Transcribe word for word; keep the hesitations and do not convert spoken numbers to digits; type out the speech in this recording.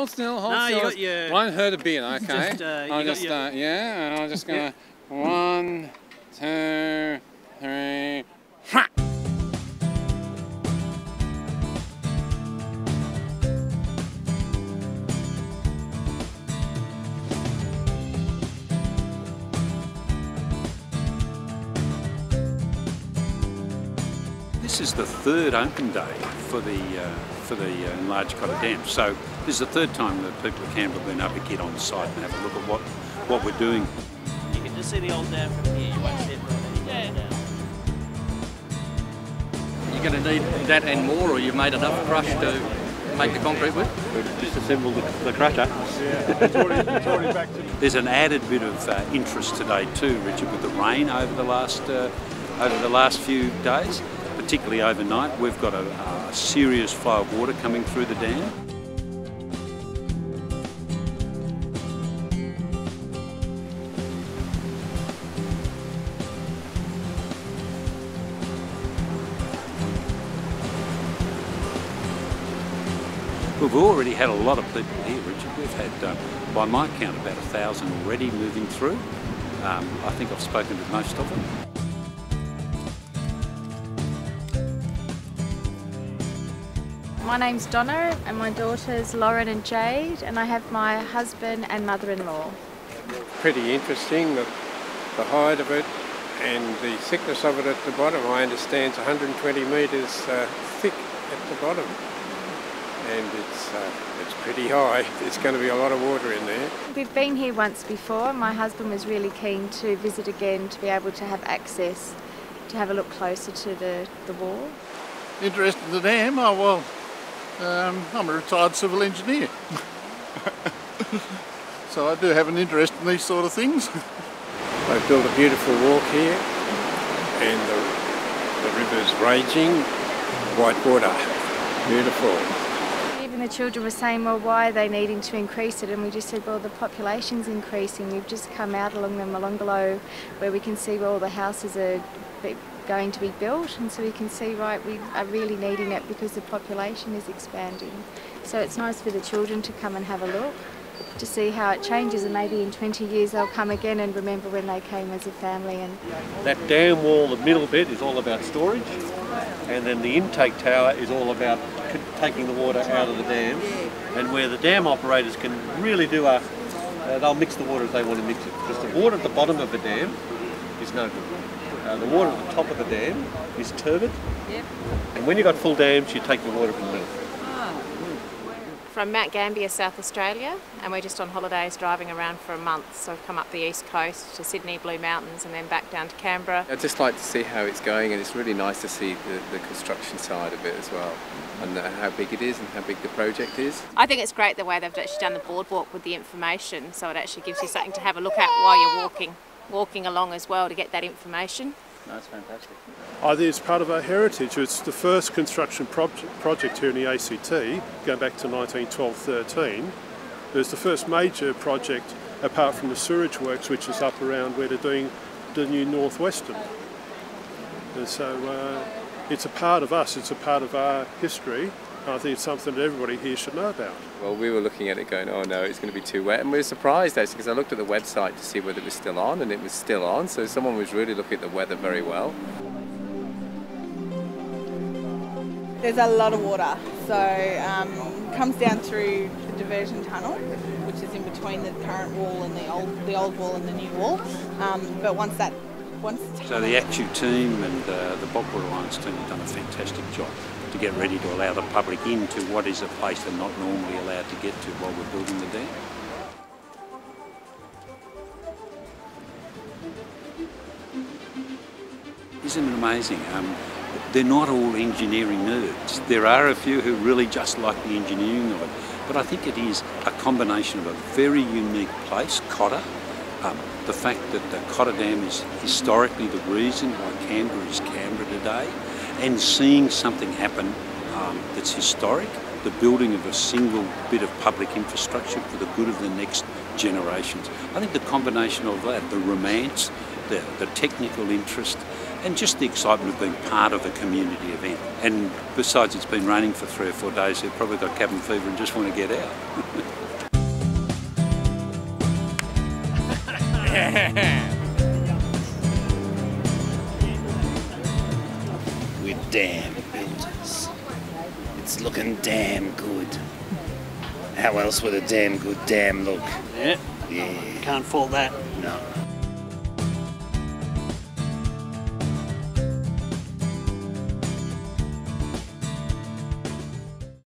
hold still, hold no, still. You got your one herd of beer, okay? Just, uh, you I'm got just, your... uh, yeah, and I'm just gonna. Yeah. One, two, three, ha! This is the third open day for the uh, for the uh, Enlarged Cotter Dam. So this is the third time that people at Canberra have been able to get on site and have a look at what what we're doing. You can just see the old dam from here. You won't see it from any dam. You're going to need that and more, or you've made enough crush to make the concrete with. We've just assembled the, the crusher. Yeah, it's already, it's already back to There's an added bit of uh, interest today too, Richard, with the rain over the last uh, over the last few days. Particularly overnight, we've got a, a serious flow of water coming through the dam. We've already had a lot of people here, Richard. We've had, uh, by my count, about a thousand already moving through. Um, I think I've spoken to most of them. My name's Donna and my daughters Lauren and Jade, and I have my husband and mother-in-law. Pretty interesting, the, the height of it and the thickness of it at the bottom. I understand it's one hundred twenty metres uh, thick at the bottom, and it's, uh, it's pretty high. There's going to be a lot of water in there. We've been here once before. My husband was really keen to visit again to be able to have access, to have a look closer to the, the wall. Interested in the dam? Oh well. Um, I'm a retired civil engineer, so I do have an interest in these sort of things. They've built a beautiful walk here, and the, the river's raging, white water, beautiful. Even the children were saying, well, why are they needing to increase it? And we just said, well, the population's increasing. We've just come out along the Molonglo, where we can see where all the houses are big, going to be built, and so we can see, right, we are really needing it because the population is expanding. So it's nice for the children to come and have a look, to see how it changes, and maybe in twenty years they'll come again and remember when they came as a family. And that dam wall, the middle bit, is all about storage, and then the intake tower is all about taking the water out of the dam, and where the dam operators can really do a, uh, they'll mix the water if they want to mix it, because the water at the bottom of the dam is no good. Uh, the water at the top of the dam is turbid, yep. And when you've got full dams, you take the water from the middle. From Mount Gambier, South Australia, and we're just on holidays driving around for a month, so I've come up the east coast to Sydney, Blue Mountains, and then back down to Canberra. I'd just like to see how it's going, and it's really nice to see the, the construction side of it as well, and how big it is and how big the project is. I think it's great the way they've actually done the boardwalk with the information, so it actually gives you something to have a look at while you're walking. walking along as well to get that information. That's fantastic. I think it's part of our heritage. It's the first construction pro project here in the A C T, going back to nineteen twelve thirteen. It was the first major project apart from the sewerage works, which is up around where they're doing the new Northwestern. And so uh, it's a part of us, it's a part of our history. I think it's something that everybody here should know about. Well, we were looking at it going, oh no, it's going to be too wet, and we were surprised actually, because I looked at the website to see whether it was still on, and it was still on, so someone was really looking at the weather very well. There's a lot of water, so um, it comes down through the diversion tunnel, which is in between the current wall and the old, the old wall and the new wall, um, but once that Once so the A C T U team and uh, the Bobbara Alliance team have done a fantastic job to get ready to allow the public into what is a place they're not normally allowed to get to while we're building the dam. Isn't it amazing? Um, they're not all engineering nerds. There are a few who really just like the engineering of it, but I think it is a combination of a very unique place, Cotter. Um, the fact that the Cotter Dam is historically the reason why Canberra is Canberra today, and seeing something happen um, that's historic, the building of a single bit of public infrastructure for the good of the next generations. I think the combination of that, the romance, the, the technical interest, and just the excitement of being part of a community event. And besides, it's been raining for three or four days, they've probably got cabin fever and just want to get out. We're dam builders. It's looking damn good. How else would a damn good dam look? Yeah, yeah. Can't fault that. No.